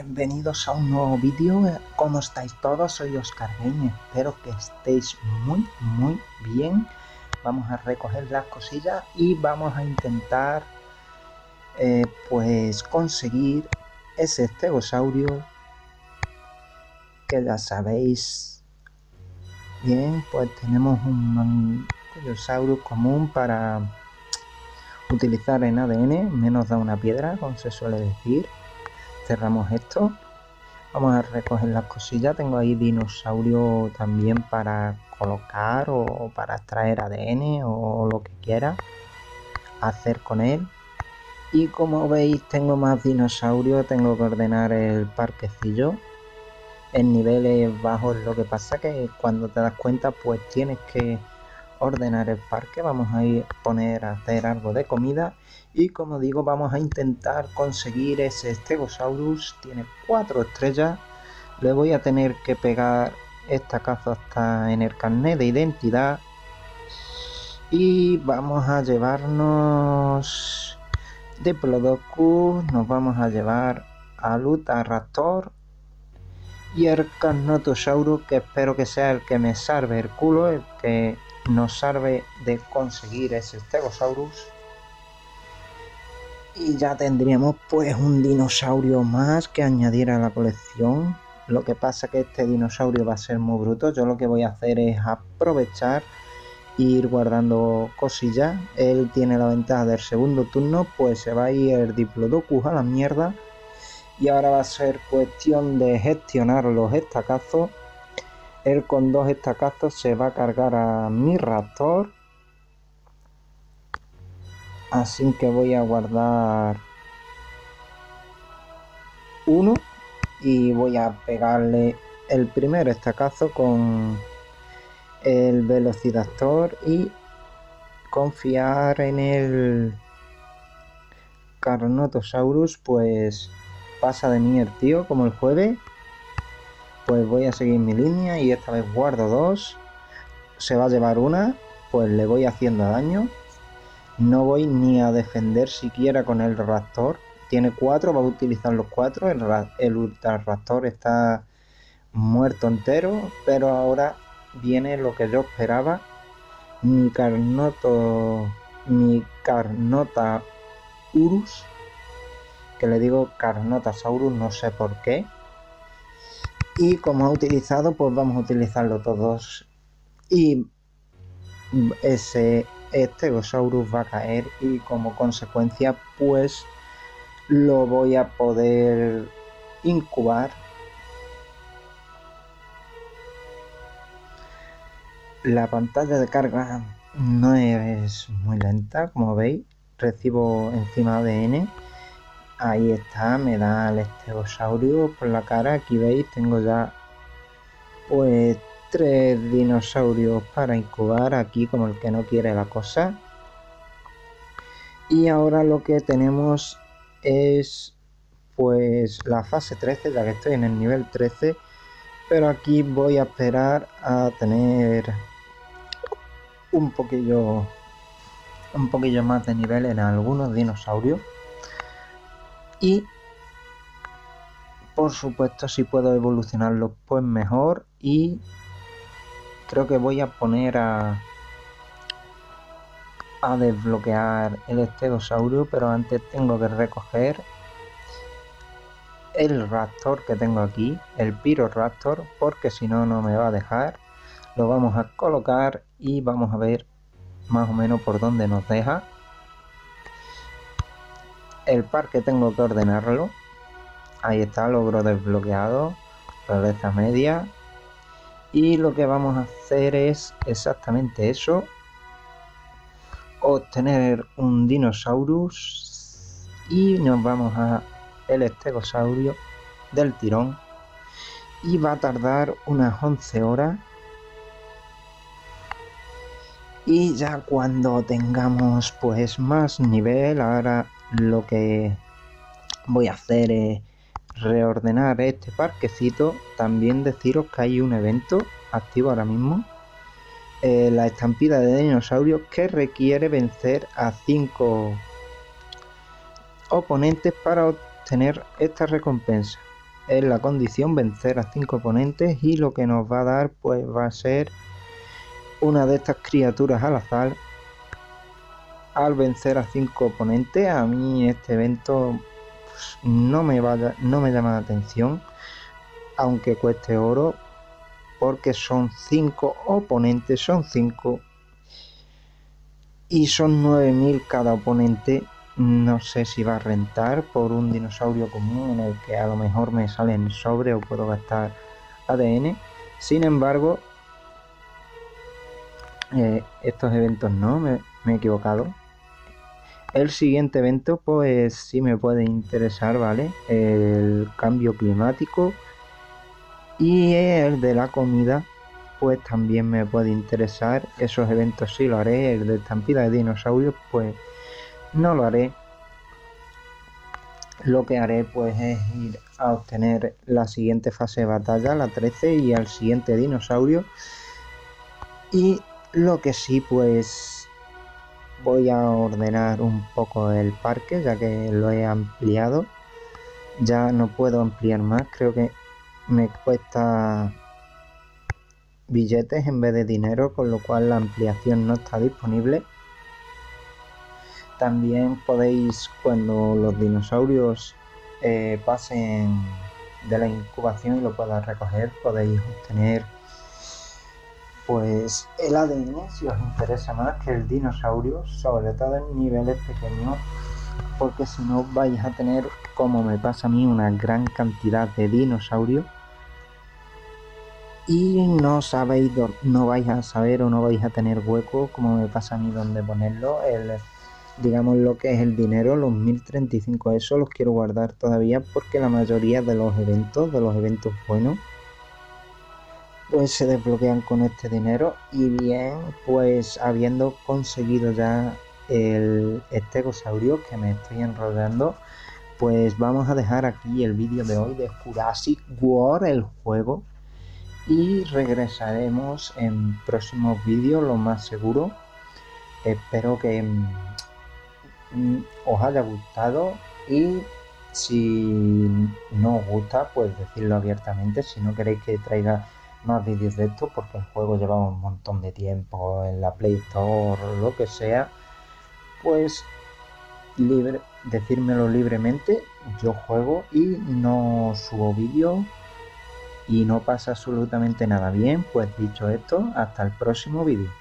bienvenidos a un nuevo vídeo. ¿Cómo estáis todos? Soy OscarGamers, espero que estéis muy bien. Vamos a recoger las cosillas y vamos a intentar pues conseguir ese estegosaurio que ya sabéis. Bien, pues tenemos un piroraptor común para utilizar en ADN, menos da una piedra, como se suele decir. Cerramos esto, vamos a recoger las cosillas. Tengo ahí dinosaurio también para colocar o para extraer ADN o lo que quiera hacer con él. Y como veis tengo más dinosaurio, tengo que ordenar el parquecillo en niveles bajos. Lo que pasa que cuando te das cuenta pues tienes que ordenar el parque. Vamos a ir a hacer algo de comida y, como digo, vamos a intentar conseguir ese Estegosaurus. Tiene 4 estrellas. Le voy a tener que pegar esta caza hasta en el carnet de identidad y vamos a llevarnos de Plodocus, nos vamos a llevar a Lutaraptor y el Carnotosaurus, que espero que sea el que me salve el culo, el que nos salve de conseguir ese Estegosaurus. Y ya tendríamos pues un dinosaurio más que añadir a la colección. Lo que pasa que este dinosaurio va a ser muy bruto. Yo lo que voy a hacer es aprovechar e ir guardando cosillas. Él tiene la ventaja del segundo turno, pues se va a ir el Diplodocus a la mierda. Y ahora va a ser cuestión de gestionar los estacazos. Él con 2 estacazos se va a cargar a mi raptor. Así que voy a guardar 1 y voy a pegarle el primer estacazo con el Velociraptor y confiar en el Carnotosaurus. Pues pasa de mí el tío, como el jueves. Pues voy a seguir mi línea y esta vez guardo 2. Se va a llevar 1, pues le voy haciendo daño. No voy ni a defender siquiera con el raptor. Tiene 4, va a utilizar los 4. El ultraraptor está muerto entero, pero ahora viene lo que yo esperaba. Mi Carnotaurus, que le digo Carnotosaurus, no sé por qué. Y como ha utilizado, pues vamos a utilizarlo todos. Y ese Estegosaurus va a caer y como consecuencia pues lo voy a poder incubar. La pantalla de carga no es muy lenta, como veis. Recibo encima ADN. Ahí está, me da el estegosaurio por la cara. Aquí veis, tengo ya pues 3 dinosaurios para incubar, aquí como el que no quiere la cosa. Y ahora lo que tenemos es pues la fase 13, ya que estoy en el nivel 13. Pero aquí voy a esperar a tener un poquillo más de nivel en algunos dinosaurios. Y por supuesto si puedo evolucionarlos pues mejor. Y creo que voy a poner a desbloquear el estegosaurio, pero antes tengo que recoger el raptor que tengo aquí, el piroraptor, porque si no, no me va a dejar. Lo vamos a colocar y vamos a ver más o menos por dónde nos deja. El parque tengo que ordenarlo. Ahí está, logro desbloqueado, rareza media. Y lo que vamos a hacer es exactamente eso. Obtener un dinosaurus y nos vamos a el estegosaurio del tirón. Y va a tardar unas 11 horas. Y ya cuando tengamos pues más nivel, ahora lo que voy a hacer es reordenar este parquecito. También deciros que hay un evento activo ahora mismo, la estampida de dinosaurios, que requiere vencer a 5 oponentes para obtener esta recompensa. es la condición vencer a 5 oponentes, y lo que nos va a dar pues va a ser una de estas criaturas al azar al vencer a 5 oponentes. A mí este evento pues, no me llama la atención, aunque cueste oro, porque son 5 oponentes, son 5 y son 9000 cada oponente. No sé si va a rentar por un dinosaurio común en el que a lo mejor me salen sobre o puedo gastar ADN. Sin embargo, estos eventos no, me he equivocado. El siguiente evento pues sí me puede interesar, ¿vale? El cambio climático y el de la comida pues también me puede interesar. Esos eventos sí lo haré. El de estampida de dinosaurios pues no lo haré. Lo que haré pues es ir a obtener la siguiente fase de batalla, la 13, y al siguiente dinosaurio. Y lo que sí pues voy a ordenar un poco el parque, ya que lo he ampliado. Ya no puedo ampliar más, creo que me cuesta billetes en vez de dinero, con lo cual la ampliación no está disponible. También podéis, cuando los dinosaurios pasen de la incubación y lo puedan recoger, podéis obtener pues el ADN si os interesa más que el dinosaurio, sobre todo en niveles pequeños, porque si no vais a tener, como me pasa a mí, una gran cantidad de dinosaurios y no sabéis, no vais a saber o no vais a tener hueco, como me pasa a mí, dónde ponerlo. Digamos lo que es el dinero, los 1035, eso los quiero guardar todavía, porque la mayoría de los eventos, buenos, pues se desbloquean con este dinero. Y bien, pues habiendo conseguido ya el estegosaurio, que me estoy enrollando, pues vamos a dejar aquí el vídeo de hoy de Jurassic World, el juego, y regresaremos en próximos vídeos, lo más seguro. Espero que os haya gustado, y si no os gusta pues decirlo abiertamente, si no queréis que traiga más vídeos de esto, porque el juego lleva un montón de tiempo en la Play Store o lo que sea, pues decírmelo libremente. Yo juego y no subo vídeo y no pasa absolutamente nada. Bien, pues dicho esto, hasta el próximo vídeo.